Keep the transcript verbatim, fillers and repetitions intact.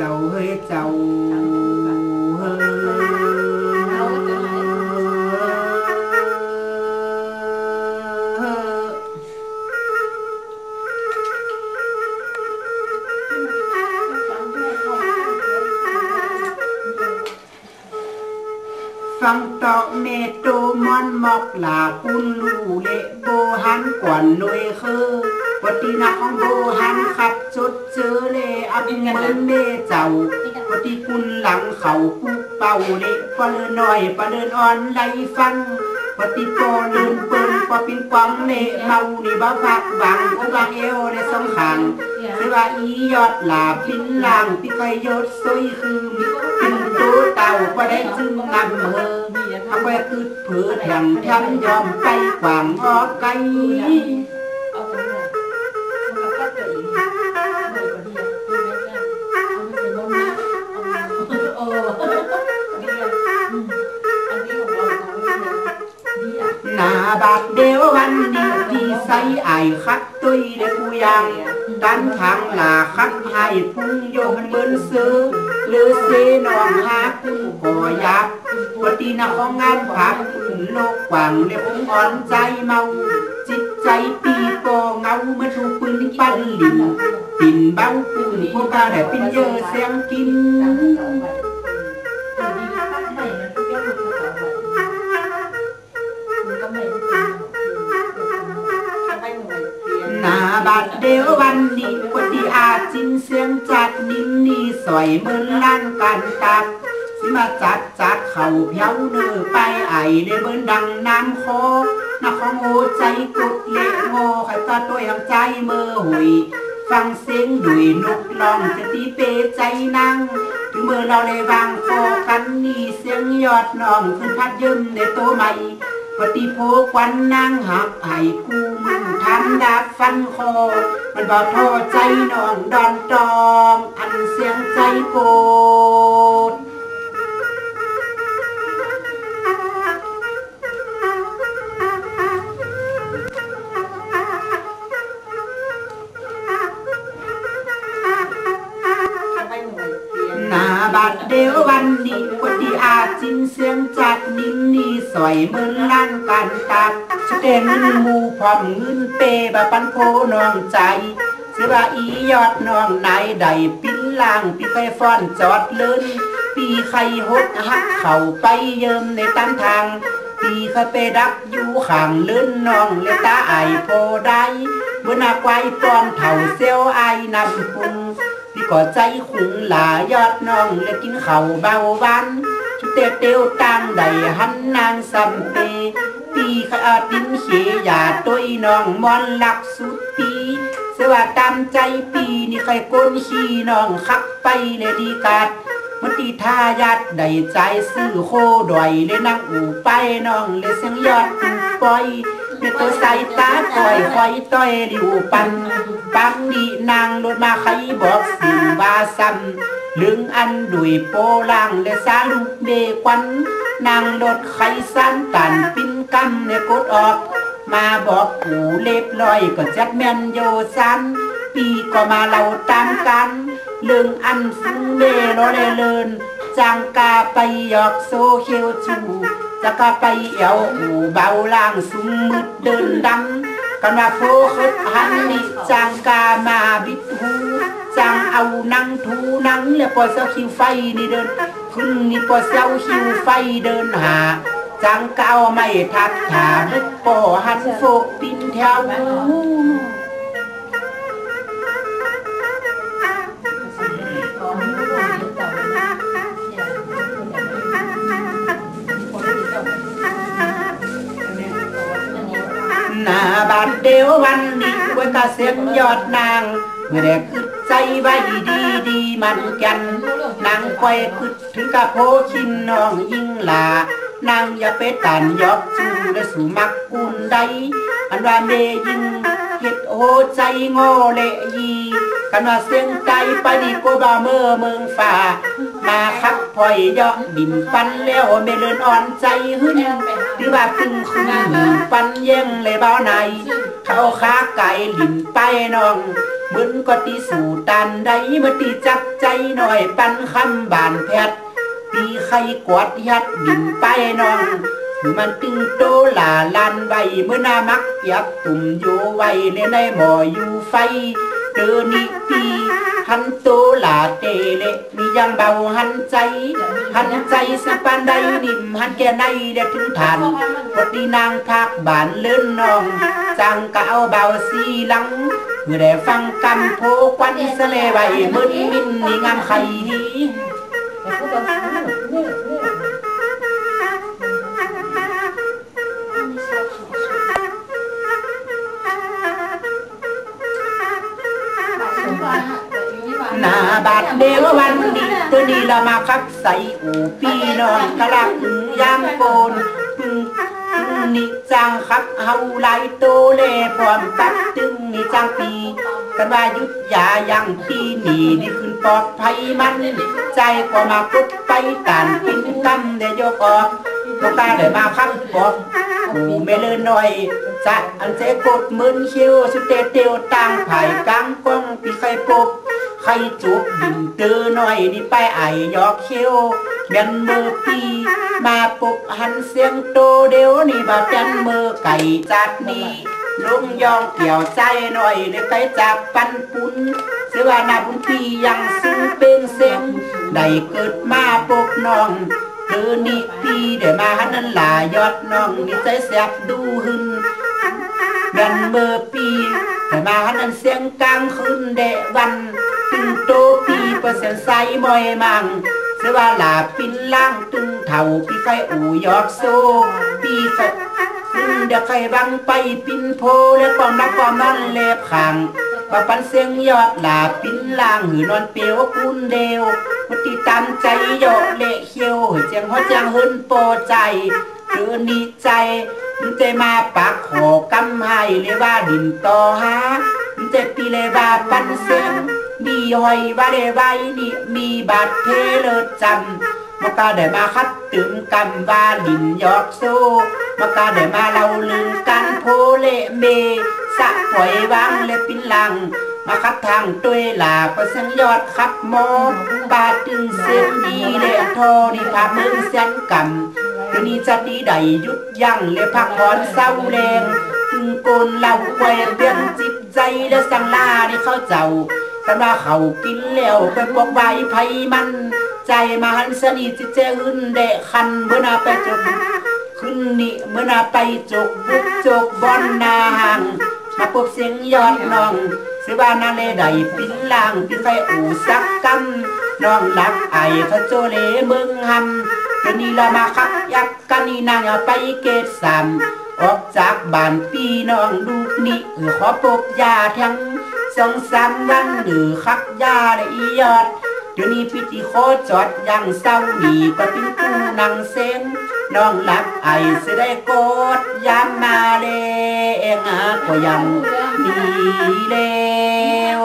เจ้าเฮ้ยเจ้าเฮ้ฟังตอกเมโตมอนมอกลาคุณลูเละโบหันกวนหน่วยคือปฏินักของโบหันขับชดเชอเลอับเงินเมเจ้าปฏิคุณหลังเขากุกเป่าเละปะเลินน้อยปะเลินอ่อนไหลฟังปฏิโตเลินเปิ้นปะปินความเละเมานี่บ้าพักบังโอบาเอวในสองขังเสว่าอียอดหลาพินล่างที่ไกยศซอยคือมิเต่าก็ได้ซึ่งนำเฮอเอาไว้คืดเผือแถมทั้งยอมไปกว่างออกไกลหน้าบากเดียววันนี้ที่ใส่ไอ้คัดตุยได้กูยังดันทางหลาคัดให้พุ่งโยมเบิ้นซื้อหรือเซนองหาคู่ขอยับปฏิณของงานผักกลุ่มโลกกว่างในผมอ่อนใจเมาจิตใจปีโปเงาเมื่อถูกปืนปั้นหลินปิ่นเบ้าปืนพวกกาแต่ปิ่นเยอะเสียงกินบาดเดียววันนี้ปฏิอาจินเสียงจัดนิ่มนี่สอยมือลั่นกันตักสิมาจัดจัดเข่าเพี้ยวเนื้อไปไอในเบิ้นดังน้ำโคนักของโอใจกุดเละโง่ใครตาตัวอย่างใจมือหุยฟังเสียงดุยนกลองจะตีเปใจนั่งถึงมือเราเลยวางคอกันนี่เสียงยอดน้องขึ้นพัดยืมในโตใหม่ปฏิโพควันนางหักไอ้กูมันทำดาบฟันคอมันบอกท้อใจน้องดอนตองอันเสียงใจโกรธนาบาดเดียววันนี้ปฏิอาจินเสียงจัดนิ่มนี่สอยมือลั่นกันตักสเตนมูพร้อมเงินเปบะปันโพน้องใจเสว่าอียอดน้องนายใดปิ้นล่างปีไฟฟ้อนจอดเลินปีไข่หดหักเข่าไปเยิมในตามทางปีเขาไปดักอยู่ข่างเลินน้องเลตาไอโพได้บนหน้าไกวปอมเถ่าเซลไอนำพุงพี่ก่อใจขุงหลายอดน้องและกินเข่าเบาวันชุดเตะเตียวตางใดหันนางสัมปีปีข้าติ้นเขียหยาตัวน้องมอนหลักสุดปีเสว่าตามใจปีนี่ใครก้นขี้น้องขับไปเลยดีกัดมันตีท่ายัดใดใจซื้อโคดอยเลยนั่งอู่ไปน้องเลยเสียงยอดตุ่มปอยเมื่อตัวใส่ตาคอยคอยต้อยดิวปันบางดีนางรถมาใครบอกสิบาซ้ำลึงอันดุยโปล่างและสาลูกเดควันนางรถใครซ้ำตันปิ้นกำในกดออกมาบอกผูเล็บลอยก็จัดแมนโยซันปีก็มาเล่าตามกันลึงอันฟุ้งเดรอเลเลินจางกาไปหยอกโซเคียวจูจะกาไปเอวอูเบาล่างซุ้มมืดเดินดำกันว่าโฟกัสหันนิจางกามาบิดหูจางเอานั่งทูนั่งและปอเซาคิวไฟนี่เดินขึ้นนี่ปอเซาคิวไฟเดินหาจางกาวไม่ทักถามลึกปอหันโฟกตินแถวนาบาดเดียววันนี้ไว้กะเสียงยอดนางเมื่อแรกขึ้นใจไว้ดีดีมันกันนางคอยขึ้นถึงกะโพชินน้องยิ่งหลานางอย่าไปตันยอกจูและสุมักกุนใดอันว่าเมยิ่งเห็ดโหใจโง่เละยีกันว่าเสียงใจไปดีกว่าบ่เมื่อเมืองฝ่ามาคับพลอยยอกบิ่มปันแล้วเมเลินอ่อนใจหื้นหรือว่าตึงขึ้นหนีปันแย่งเลยเบาในเขาค้าไก่หลินไปน้อง มึนก็ตีสู่ตันได้มาตีจับใจหน่อยปันคำบานแพทตีไข่กวดยัดดินไปน้องมันตึงโตหลาลันใบเมื่อนามักยักตุ่มโยไวเลในหมออยู่ไฟเตอนิตีหันโตหลาเตเลมียังเบาหันใจหันใจสะปานใดนิ่มหันแก่ในเด็ดถึงฐานพอดีนางทักบานเลื่อนน้องจังกะเอาเบาสีหลังเมื่อได้ฟังกำโพควันสะเลใบมึนมินนี่งามไข่นี้หน้าบาดเดววันดีตัวนี้เรามาคับใส่อูพี่นอนกระลักย่างโกนพึ่งนิจังคับเฮาไลโตเล่พร้อมตักตึงนิจังปีกันว่ายุทธยายังปีนี่นี่ขึ้นปลอดภัยมันใจก็มาปุ๊บไปตานกินตั้มเดยกออกโลกาได้มาคับบอกอูไม่เลื่อนหน่อยจะอันเจกดมืนคิ้วสุดเตเตียวต่างไผ่กลางกองปีไข่ปบใครจุบดินเตอหน่อยดิไปไอยอกเขียวเมียนมือปีมาปุกหันเสียงโตเดียวนี่บาดยันมือไก่จัดนี่ลุงยองเกี่ยวใจหน่อยได้ไปจับปันปุ้นเสือว่านาบุญปียังซึ้งเป็นเสียงได้เกิดมาปุกน้องเตอนี่ปีได้มาหันนั้นหลายอดน้องนี่ใจแสบดูหึนเมียนมือปีได้มาหันนั้นเสียงกลางคืนเดวันตึงโตปีเปอร์เซ็นต์ไซมอยมังเสว่าหลาปินล่างตึงเท่าปีไข่อูยอกโซปีไข่ตึงเด็กไข่บังไปปินโพและความรักความมันเล็บขังปะปันเสียงยอดหลาปินล่างหือนอนเปียวกุนเดวปฏิตามใจโยเละเขียวเจียงหัวเจียงหืนโปใจเดือนนี้ใจมันใจมาปักขอกำไห้เลยว่าดินต่อฮะมันใจปีเลยว่าปันเสียงมีหอยว่าได้ไว้นี่มีบาดเพลอจำมากาได้มาคัดตึงกันว่าลินยอกโซมากาได้มาเล่าลืมกันโพเลเมสะหอยวางและปินหลังมาคัดทางตวยหลาก็เสียงยอดคับหมอบาดตึงเสียงดีเละทอนี่พาเมืองเสียงกำตัวนี้จะดีใดยุดยั่งและพักผ่อนเศร้าแรงตึงโกนเล่าแหวกเบี้ยงจิตใจและสังลาได้เข้าเจ้าแต่ว่าเขากินแล้วไปบวกใบไผ่มันใจมาหันสนิทจิตเจริญเดะคันเมื่อนาไปจกขึ้นนี่เมื่อนาไปจกบุกจกบอนนาหังมาปบเสียงยอดน้องเสว่านาเลใดปิ้นล่างปิ้นไฟอู่สักกำน้องรักไอ้เขาโจเลเมืองหำตัวนี้ละมาคักยักกันนี่นางเอาไปเกศสามออกจากบ้านพี่น้องลูกนี่เออขอปกยาทั้งสองสามวันหรือคักยาละอียอดเดี๋ยวนี้พิธีโคจอดยังเศร้าหนีก็เป็นกูนังเส้นน้องรักไอเสได้โกดยามมาเลงก็ยังมีเลว